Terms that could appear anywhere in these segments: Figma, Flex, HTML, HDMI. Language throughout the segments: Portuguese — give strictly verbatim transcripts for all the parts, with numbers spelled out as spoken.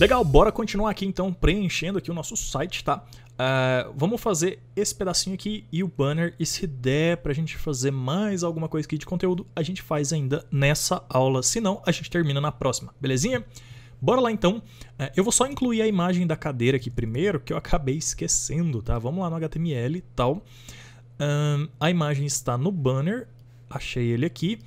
Legal, bora continuar aqui então preenchendo aqui o nosso site, tá? Uh, vamos fazer esse pedacinho aqui e o banner, e se der pra gente fazer mais alguma coisa aqui de conteúdo, a gente faz ainda nessa aula, se não, a gente termina na próxima, belezinha? Bora lá então, uh, eu vou só incluir a imagem da cadeira aqui primeiro, que eu acabei esquecendo, tá? Vamos lá no H T M L e tal, uh, a imagem está no banner, achei ele aqui.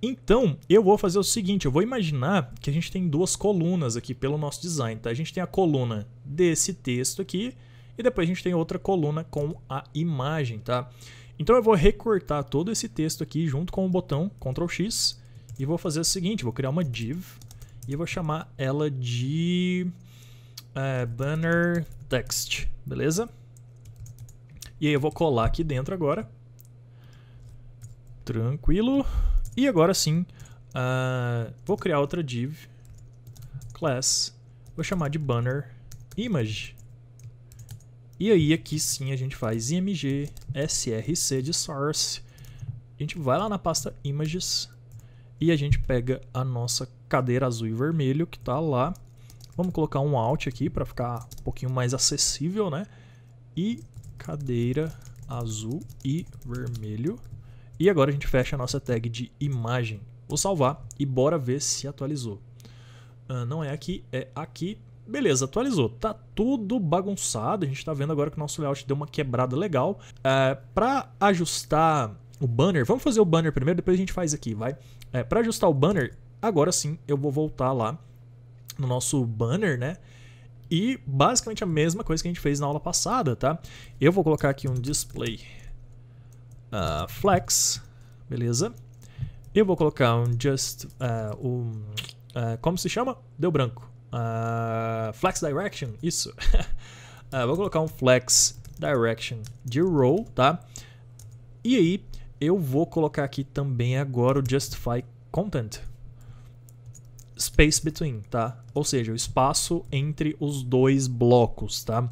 Então, eu vou fazer o seguinte, eu vou imaginar que a gente tem duas colunas aqui pelo nosso design, tá? A gente tem a coluna desse texto aqui e depois a gente tem outra coluna com a imagem, tá? Então eu vou recortar todo esse texto aqui junto com o botão control X e vou fazer o seguinte, vou criar uma div e vou chamar ela de uh, banner text, beleza? E aí eu vou colar aqui dentro agora, tranquilo. E agora sim, uh, vou criar outra div, class, vou chamar de banner image. E aí aqui sim a gente faz img src de source, a gente vai lá na pasta images e a gente pega a nossa cadeira azul e vermelho que está lá. Vamos colocar um alt aqui para ficar um pouquinho mais acessível, né? E cadeira azul e vermelho. E agora a gente fecha a nossa tag de imagem. Vou salvar e bora ver se atualizou. Ah, não é aqui, é aqui. Beleza, atualizou. Tá tudo bagunçado. A gente tá vendo agora que o nosso layout deu uma quebrada legal. Ah, para ajustar o banner, vamos fazer o banner primeiro, depois a gente faz aqui, vai. É, para ajustar o banner, agora sim eu vou voltar lá no nosso banner, né? E basicamente a mesma coisa que a gente fez na aula passada, tá? Eu vou colocar aqui um display. Uh, flex, beleza? Eu vou colocar um just, uh, um, uh, como se chama? Deu branco. Uh, flex direction, isso. uh, vou colocar um flex direction de row, tá? E aí eu vou colocar aqui também agora o justify content space between, tá? Ou seja, o espaço entre os dois blocos, tá?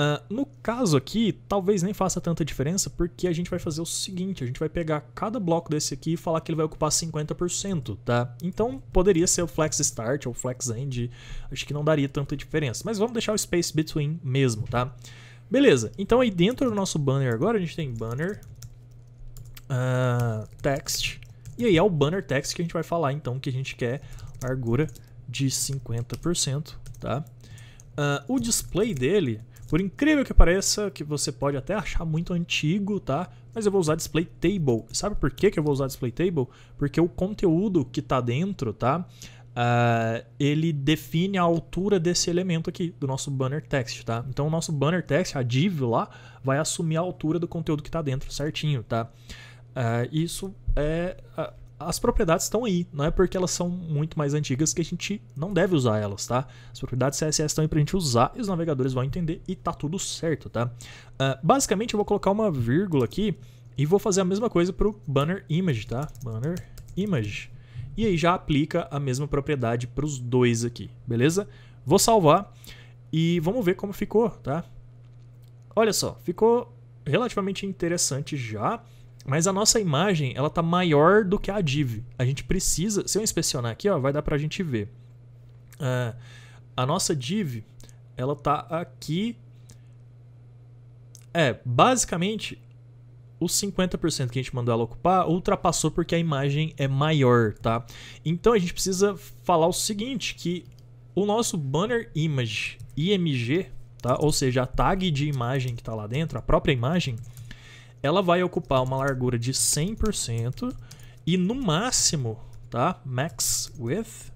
Uh, no caso aqui, talvez nem faça tanta diferença, porque a gente vai fazer o seguinte, a gente vai pegar cada bloco desse aqui e falar que ele vai ocupar cinquenta por cento, tá? Então, poderia ser o flex start ou flex end, acho que não daria tanta diferença, mas vamos deixar o space between mesmo, tá? Beleza, então aí dentro do nosso banner agora, a gente tem banner, uh, text, e aí é o banner text que a gente vai falar, então, que a gente quer largura de cinquenta por cento, tá? Uh, o display dele... Por incrível que pareça, que você pode até achar muito antigo, tá? Mas eu vou usar display table. Sabe por que que eu vou usar display table? Porque o conteúdo que tá dentro, tá? Uh, ele define a altura desse elemento aqui, do nosso banner text, tá? Então o nosso banner text, a div lá, vai assumir a altura do conteúdo que tá dentro certinho, tá? Uh, isso é... Uh, as propriedades estão aí, não é porque elas são muito mais antigas que a gente não deve usar elas, tá? As propriedades C S S estão aí pra gente usar e os navegadores vão entender e tá tudo certo, tá? Uh, basicamente eu vou colocar uma vírgula aqui e vou fazer a mesma coisa pro banner image, tá? Banner image. E aí já aplica a mesma propriedade pros dois aqui, beleza? Vou salvar e vamos ver como ficou, tá? Olha só, ficou relativamente interessante já. Mas a nossa imagem, ela tá maior do que a div. A gente precisa... Se eu inspecionar aqui, ó, vai dar pra gente ver. Uh, a nossa div, ela tá aqui... É, basicamente, os cinquenta por cento que a gente mandou ela ocupar ultrapassou porque a imagem é maior, tá? Então, a gente precisa falar o seguinte, que o nosso banner image, I M G, tá? Ou seja, a tag de imagem que tá lá dentro, a própria imagem... Ela vai ocupar uma largura de cem por cento e no máximo, tá? Max width,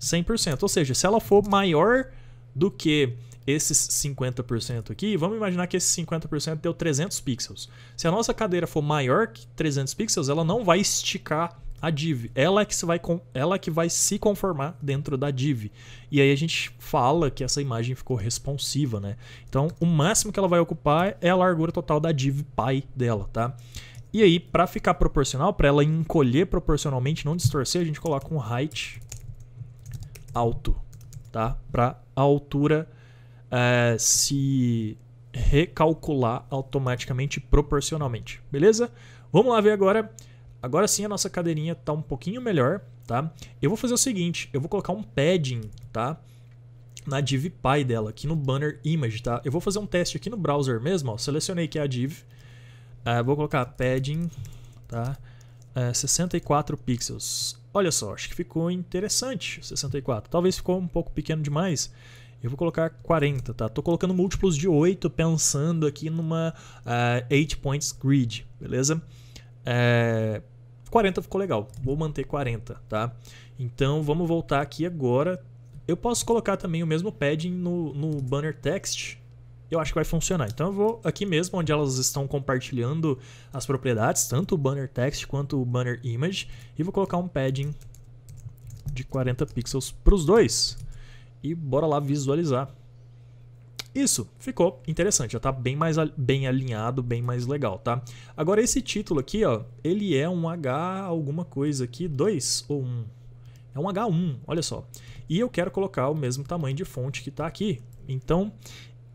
cem por cento. Ou seja, se ela for maior do que esses cinquenta por cento aqui, vamos imaginar que esse cinquenta por cento deu trezentos pixels. Se a nossa cadeira for maior que trezentos pixels, ela não vai esticar a div. Ela é que se vai com, ela é que vai se conformar dentro da div. E aí a gente fala que essa imagem ficou responsiva, né? Então, o máximo que ela vai ocupar é a largura total da div pai dela, tá? E aí, para ficar proporcional, para ela encolher proporcionalmente, não distorcer, a gente coloca um height alto, tá? Para a altura é, se recalcular automaticamente proporcionalmente, beleza? Vamos lá ver agora... Agora sim a nossa cadeirinha tá um pouquinho melhor, tá? Eu vou fazer o seguinte, eu vou colocar um padding, tá? na div pai dela, aqui no banner image, tá? Eu vou fazer um teste aqui no browser mesmo, ó. Selecionei aqui a div, uh, vou colocar padding, tá? Uh, sessenta e quatro pixels. Olha só, acho que ficou interessante, sessenta e quatro. Talvez ficou um pouco pequeno demais. Eu vou colocar quarenta, tá? Tô colocando múltiplos de oito, pensando aqui numa uh, eight points grid, beleza? É, quarenta ficou legal, vou manter quarenta, tá? Então vamos voltar aqui agora. Eu posso colocar também o mesmo padding no, no banner text. Eu acho que vai funcionar. Então eu vou aqui mesmo onde elas estão compartilhando as propriedades, tanto o banner text quanto o banner image, e vou colocar um padding de quarenta pixels para os dois. E bora lá visualizar. Isso, ficou interessante, já tá bem mais bem alinhado, bem mais legal, tá? Agora esse título aqui, ó, ele é um H alguma coisa aqui, dois ou um. É um H um, olha só. E eu quero colocar o mesmo tamanho de fonte que tá aqui. Então,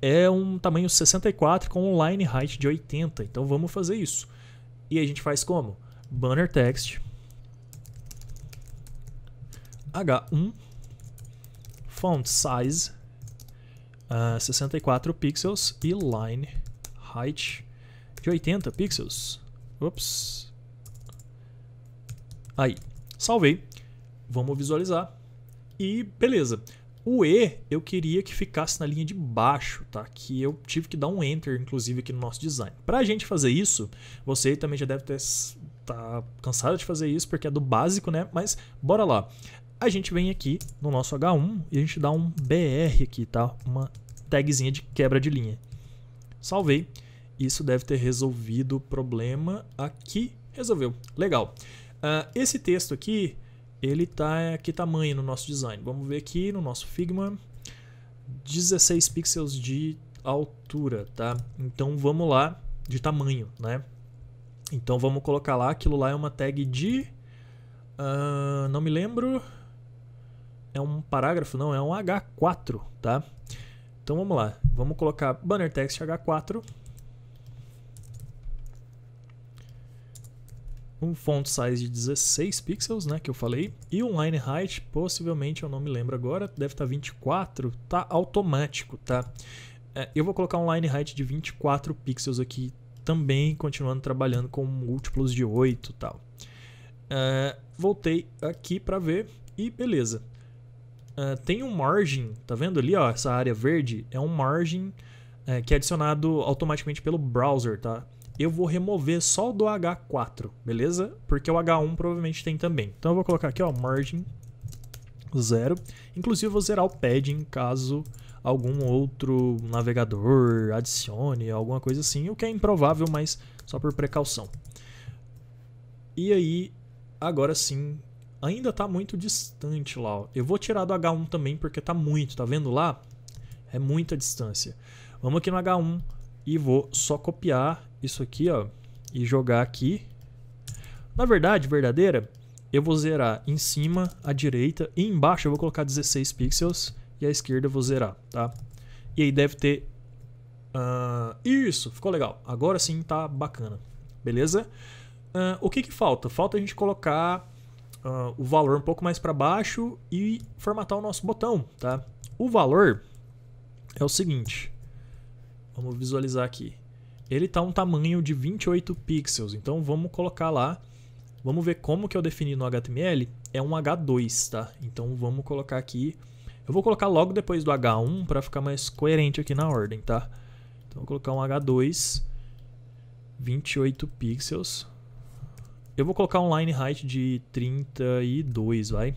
é um tamanho sessenta e quatro com um line height de oitenta. Então vamos fazer isso. E a gente faz como? Banner text H um font size uh, sessenta e quatro pixels e line height de oitenta pixels. Ops. Aí, salvei. Vamos visualizar. E beleza. O E eu queria que ficasse na linha de baixo, tá? Que eu tive que dar um enter, inclusive, aqui no nosso design. Pra gente fazer isso, você também já deve ter tá cansado de fazer isso, porque é do básico, né? Mas bora lá. A gente vem aqui no nosso H um e a gente dá um B R aqui, tá? Uma tagzinha de quebra de linha. Salvei. Isso deve ter resolvido o problema aqui. Resolveu. Legal. Uh, esse texto aqui, ele tá que tamanho no nosso design? Vamos ver aqui no nosso Figma. dezesseis pixels de altura, tá? Então vamos lá de tamanho, né? Então vamos colocar lá, aquilo lá é uma tag de... Uh, não me lembro... É um parágrafo? Não, é um H quatro, tá? Então vamos lá. Vamos colocar banner text H quatro. Um font size de dezesseis pixels, né? Que eu falei. E um line height, possivelmente, eu não me lembro agora. Deve estar vinte e quatro. Tá automático, tá? É, eu vou colocar um line height de vinte e quatro pixels aqui também. Continuando trabalhando com múltiplos de oito e tal. É, voltei aqui para ver. E beleza. Uh, tem um margin, tá vendo ali, ó, essa área verde é um margin uh, que é adicionado automaticamente pelo browser, tá? Eu vou remover só do H quatro, beleza? Porque o H um provavelmente tem também. Então eu vou colocar aqui, ó, margin zero. Inclusive eu vou zerar o padding caso algum outro navegador adicione, alguma coisa assim, o que é improvável, mas só por precaução. E aí, agora sim... Ainda tá muito distante lá, ó. Eu vou tirar do H um também porque tá muito, tá vendo lá? É muita distância. Vamos aqui no H um e vou só copiar isso aqui, ó, e jogar aqui. Na verdade, verdadeira, eu vou zerar em cima, à direita, e embaixo eu vou colocar dezesseis pixels e à esquerda eu vou zerar, tá? E aí deve ter... Uh, isso, ficou legal. Agora sim tá bacana, beleza? Uh, o que que falta? Falta a gente colocar... Uh, o valor um pouco mais para baixo e formatar o nosso botão, tá? O valor é o seguinte, vamos visualizar aqui. Ele tá um tamanho de vinte e oito pixels, então vamos colocar lá, vamos ver como que eu defini no H T M L, é um H dois, tá? Então vamos colocar aqui, eu vou colocar logo depois do H um para ficar mais coerente aqui na ordem, tá? Então vou colocar um H dois, vinte e oito pixels. Eu vou colocar um line height de trinta e dois, vai.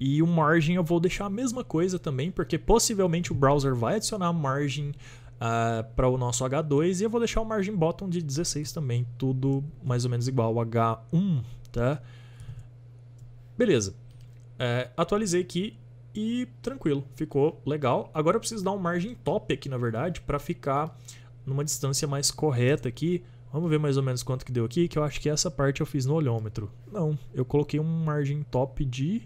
E o margin eu vou deixar a mesma coisa também, porque possivelmente o browser vai adicionar margin uh, para o nosso H dois. E eu vou deixar o margin bottom de dezesseis também, tudo mais ou menos igual ao H um, tá? Beleza. É, atualizei aqui e tranquilo, ficou legal. Agora eu preciso dar um margin top aqui, na verdade, para ficar numa distância mais correta aqui. Vamos ver mais ou menos quanto que deu aqui, que eu acho que essa parte eu fiz no olhômetro. Não, eu coloquei um margin top de...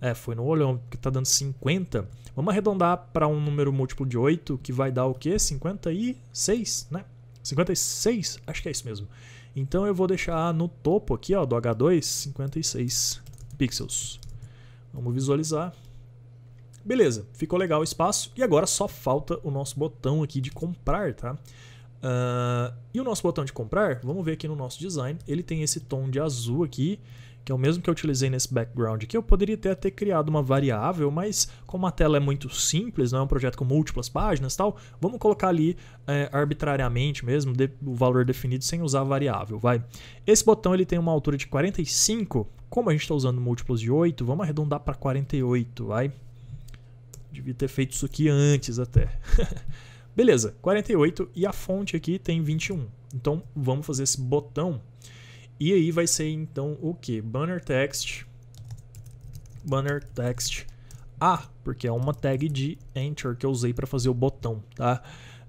É, foi no olhômetro, que tá dando cinquenta. Vamos arredondar para um número múltiplo de oito, que vai dar o quê? cinquenta e seis, né? cinquenta e seis, acho que é isso mesmo. Então eu vou deixar no topo aqui, ó, do H dois, cinquenta e seis pixels. Vamos visualizar. Beleza, ficou legal o espaço e agora só falta o nosso botão aqui de comprar, tá? Uh, e o nosso botão de comprar, vamos ver aqui no nosso design, ele tem esse tom de azul aqui, que é o mesmo que eu utilizei nesse background aqui. Eu poderia até ter criado uma variável, mas como a tela é muito simples, não é um projeto com múltiplas páginas e tal, vamos colocar ali é, arbitrariamente mesmo de, o valor definido sem usar a variável, vai. Esse botão ele tem uma altura de quarenta e cinco, como a gente está usando múltiplos de oito, vamos arredondar para quarenta e oito, vai. Devia ter feito isso aqui antes até. Beleza, quarenta e oito e a fonte aqui tem vinte e um, então vamos fazer esse botão. E aí vai ser então o que? Banner text, banner text A, porque é uma tag de enter que eu usei para fazer o botão, tá?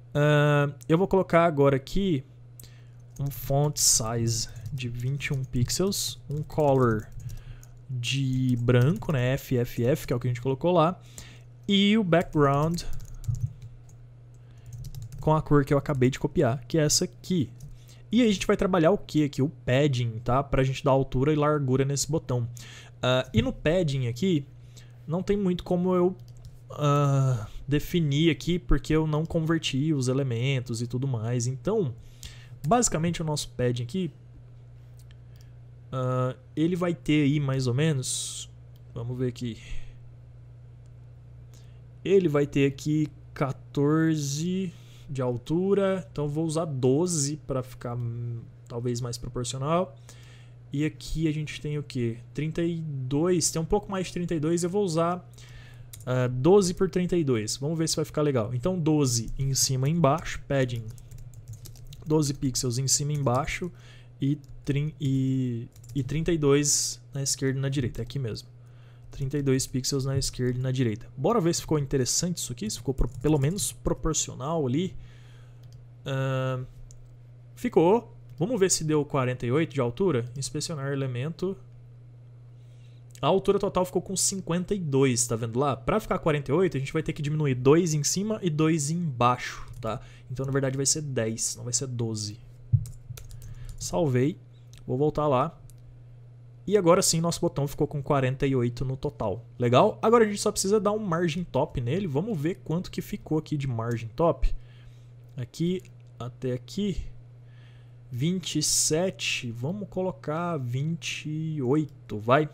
Uh, eu vou colocar agora aqui um font size de vinte e um pixels, um color de branco, né? F F F, que é o que a gente colocou lá, e o background com a cor que eu acabei de copiar, que é essa aqui. E aí a gente vai trabalhar o que aqui? O padding, tá? Pra gente dar altura e largura nesse botão. Uh, e no padding aqui, não tem muito como eu uh, definir aqui, porque eu não converti os elementos e tudo mais. Então, basicamente o nosso padding aqui, uh, ele vai ter aí mais ou menos, vamos ver aqui, ele vai ter aqui quatorze... de altura, então vou usar doze para ficar hum, talvez mais proporcional. E aqui a gente tem o que? trinta e dois, tem um pouco mais de trinta e dois, eu vou usar uh, doze por trinta e dois. Vamos ver se vai ficar legal. Então doze em cima e embaixo, padding doze pixels em cima e embaixo e, e, e trinta e dois na esquerda e na direita, é aqui mesmo. trinta e dois pixels na esquerda e na direita. Bora ver se ficou interessante isso aqui, se ficou pro, pelo menos proporcional ali. Uh, ficou. Vamos ver se deu quarenta e oito de altura. Inspecionar elemento. A altura total ficou com cinquenta e dois, tá vendo lá? Para ficar quarenta e oito, a gente vai ter que diminuir dois em cima e dois embaixo, tá? Então, na verdade, vai ser dez, não vai ser doze. Salvei. Vou voltar lá. E agora sim, nosso botão ficou com quarenta e oito no total. Legal? Agora a gente só precisa dar um margin top nele. Vamos ver quanto que ficou aqui de margin top. Aqui até aqui. vinte e sete. Vamos colocar vinte e oito, vai.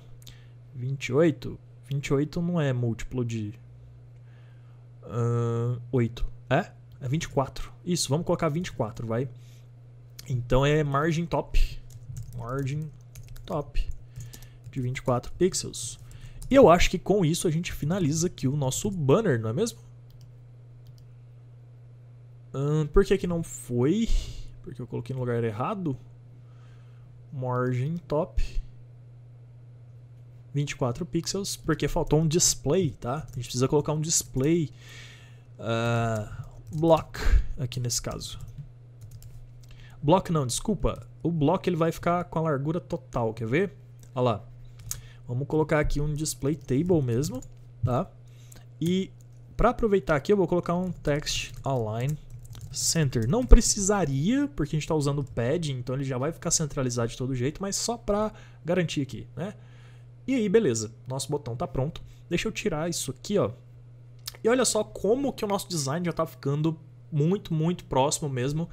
vinte e oito. vinte e oito não é múltiplo de uh, oito. É? É vinte e quatro. Isso, vamos colocar vinte e quatro, vai. Então é margin top. Margin top. De vinte e quatro pixels. E eu acho que com isso a gente finaliza aqui o nosso banner, não é mesmo? Hum, por que que não foi? Porque eu coloquei no lugar errado. Margin top. vinte e quatro pixels. Porque faltou um display, tá? A gente precisa colocar um display. Uh, block, aqui nesse caso. Block não, desculpa. O block ele vai ficar com a largura total, quer ver? Olha lá. Vamos colocar aqui um display table mesmo, tá? E para aproveitar aqui eu vou colocar um text align center. Não precisaria, porque a gente está usando o padding, então ele já vai ficar centralizado de todo jeito, mas só para garantir aqui, né? E aí, beleza. Nosso botão tá pronto. Deixa eu tirar isso aqui, ó. E olha só como que o nosso design já tá ficando muito, muito próximo mesmo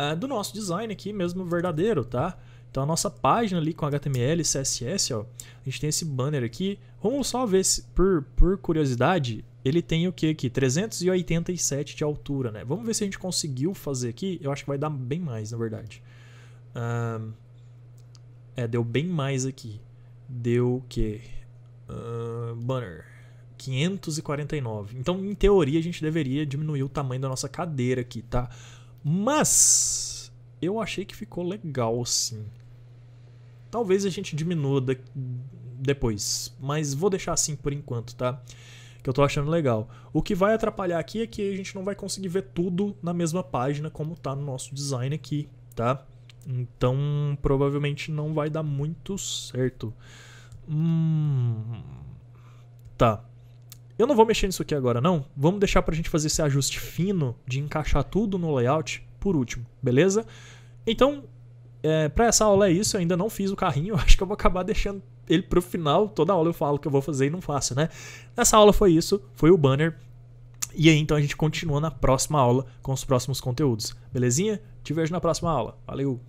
Uh, do nosso design aqui mesmo verdadeiro, tá? Então a nossa página ali com H T M L e C S S, ó, a gente tem esse banner aqui. Vamos só ver se, por, por curiosidade, ele tem o que aqui? trezentos e oitenta e sete de altura, né? Vamos ver se a gente conseguiu fazer aqui. Eu acho que vai dar bem mais, na verdade. Uh, é, deu bem mais aqui. Deu o que? Uh, banner. quinhentos e quarenta e nove. Então, em teoria, a gente deveria diminuir o tamanho da nossa cadeira aqui, tá? Mas eu achei que ficou legal assim. Talvez a gente diminua daqui, depois, mas vou deixar assim por enquanto, tá? Que eu tô achando legal. O que vai atrapalhar aqui é que a gente não vai conseguir ver tudo na mesma página como tá no nosso design aqui, tá? Então provavelmente não vai dar muito certo. Hum, tá. Eu não vou mexer nisso aqui agora não, vamos deixar pra gente fazer esse ajuste fino de encaixar tudo no layout por último, beleza? Então, É, para essa aula é isso, eu ainda não fiz o carrinho, acho que eu vou acabar deixando ele para o final, toda aula eu falo que eu vou fazer e não faço, né? Nessa aula foi isso, foi o banner, e aí então a gente continua na próxima aula com os próximos conteúdos, belezinha? Te vejo na próxima aula, valeu!